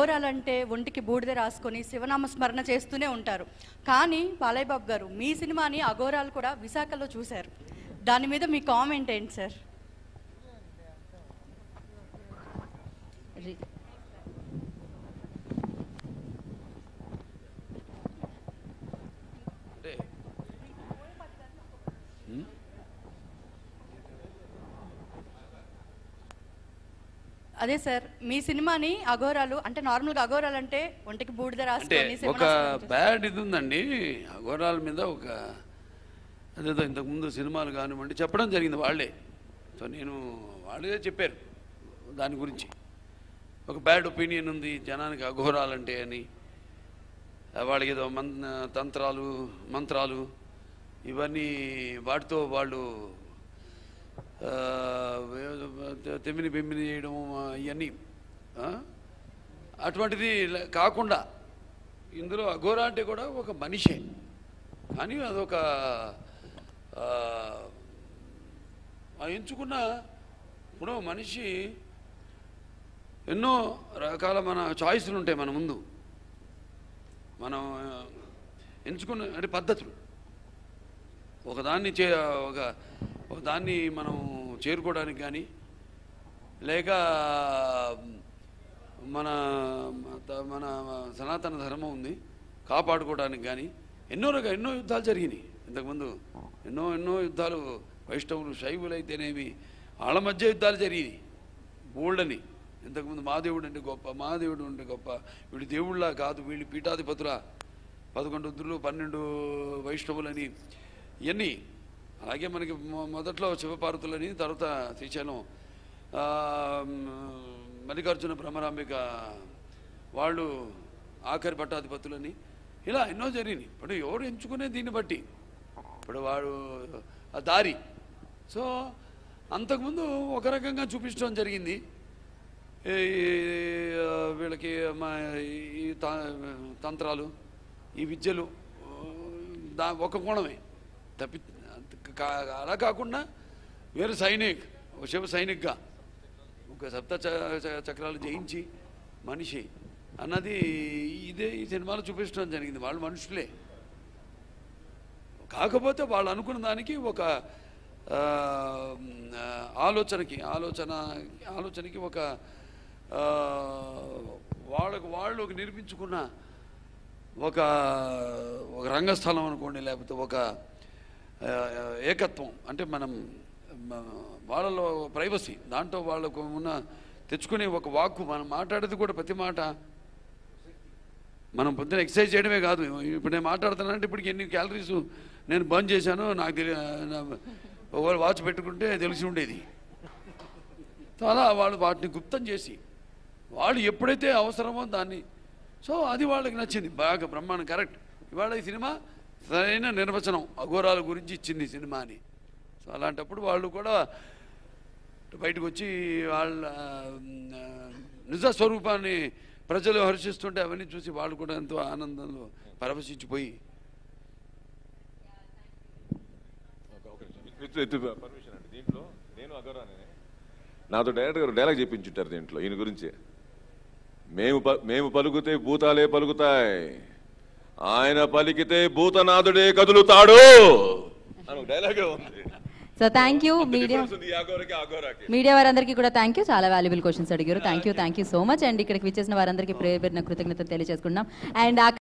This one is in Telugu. కోరాలంటే ఒంటికి బూడిద రాసుకొని శివనామ స్మరణ చేస్తూనే ఉంటారు. కానీ బాలయ్య బాబు గారు మీ సినిమాని అఘోరాలు కూడా విశాఖలో చూశారు, దాని మీద మీ కామెంట్ ఏంటి సార్? అదే సార్, మీ సినిమాని అఘోరాలు అంటే నార్మల్గా అఘోరాలు అంటే ఒంటికి బూడిద రాసుకొని ఒక బ్యాడ్ ఇది ఉందండి అఘోరాల మీద. ఒక అదేదో ఇంతకుముందు సినిమాలు కానివ్వండి చెప్పడం జరిగింది వాళ్ళే, సో నేను వాళ్ళే చెప్పారు దాని గురించి. ఒక బ్యాడ్ ఒపీనియన్ ఉంది జనానికి అఘోరాలంటే అని, వాళ్ళకి ఏదో తంత్రాలు మంత్రాలు ఇవన్నీ వాటితో వాళ్ళు తెమ్మిని బెమ్మిని చేయడం ఇవన్నీ. అటువంటిది కాకుండా ఇందులో అఘోరా అంటే కూడా ఒక మనిషే, కానీ అదొక ఎంచుకున్న. ఇప్పుడు మనిషి ఎన్నో రకాల మన చాయిస్లు ఉంటాయి మన ముందు, మనం ఎంచుకున్న అంటే పద్ధతులు. ఒకదాన్ని మనం చేరుకోవడానికి కానీ, లేక మన మన సనాతన ధర్మం ఉంది కాపాడుకోవడానికి కానీ ఎన్నో యుద్ధాలు జరిగినాయి ఇంతకుముందు. ఎన్నో యుద్ధాలు వైష్ణవులు శైవులు అయితేనేమి వాళ్ళ మధ్య యుద్ధాలు జరిగినాయి బోల్డని. ఇంతకుముందు మాదేవుడు అంటే గొప్ప, మాదేవుడు అంటే గొప్ప, వీడు దేవుళ్ళ కాదు, వీళ్ళు పీఠాధిపతుల 11 రుద్రులు 12 వైష్ణవులని ఇవన్నీ. అలాగే మనకి మొదట్లో శివపార్వతులని, తర్వాత శ్రీశైలం మల్లికార్జున భ్రమరాంబిక వాళ్ళు ఆఖరి పట్టాధిపతులని, ఇలా ఎన్నో జరిగినాయి. ఇప్పుడు ఎవరు ఎంచుకునే దీన్ని బట్టి ఇప్పుడు వాడు ఆ దారి. సో అంతకుముందు ఒక రకంగా చూపించడం జరిగింది వీళ్ళకి ఈ తంత్రాలు ఈ విద్యలు ఒక కోణమే తప్పి, అలా కాకుండా వేరే శివ సైనిక్గా ఒక సప్త చక్రాలు జయించి మనిషి అన్నది ఈ సినిమాలో చూపించడం జరిగింది. వాళ్ళు మనుషులే కాకపోతే వాళ్ళు అనుకున్న దానికి ఒక ఆలోచనకి ఒక వాళ్ళు ఒక నిర్మించుకున్న ఒక ఒక రంగస్థలం అనుకోండి, లేకపోతే ఒక ఏకత్వం అంటే మనం వాళ్ళలో ప్రైవసీ దాంట్లో వాళ్ళకు ఉన్న తెచ్చుకునే ఒక వాక్కు. మనం మాట్లాడేది కూడా ప్రతి మాట మనం పొద్దున ఎక్సర్సైజ్ చేయడమే కాదు. ఇప్పుడు నేను మాట్లాడుతున్నానంటే ఇప్పటికి ఎన్ని క్యాలరీస్ నేను బర్న్ చేశాను నాకు ఒకవేళ వాచ్ పెట్టుకుంటే తెలిసి ఉండేది. అలా వాళ్ళు వాటిని గుప్తం చేసి వాళ్ళు ఎప్పుడైతే అవసరమో దాన్ని, సో అది వాళ్ళకి నచ్చింది బాగా బ్రహ్మాండం. కరెక్ట్, ఇవాళ ఈ సినిమా సరైన నిర్వచనం అఘోరాల గురించి ఇచ్చింది సినిమా అని. సో అలాంటప్పుడు వాళ్ళు కూడా బయటకు వచ్చి వాళ్ళ నిజ స్వరూపాన్ని ప్రజలు హర్షిస్తుంటే అవన్నీ చూసి వాళ్ళు కూడా ఎంతో ఆనందంలో పరవశించిపోయి. దీంట్లో నేను అఘోరానే, నాతో డైరెక్టర్ డైలాగ్ చెప్పించుంటారు దీంట్లో ఈయన గురించి. మేము పలుకుతే భూతాలే పలుకుతాయి, ఆయన పలికితే భూతనాథుడే కదులుతాడు అని ఒక డైలాగే ఉంది. సో థ్యాంక్ యూ మీడియా వారందరికీ కూడా థ్యాంక్ యూ, చాలా వాల్యుబుల్ క్వశ్చన్స్ అడిగారు. Thank you so much. And ఇక్కడికి విచ్చేసిన వారందరికీ ప్రేమ కృతజ్ఞతలు తెలియజేసుకుంటున్నాం. అండ్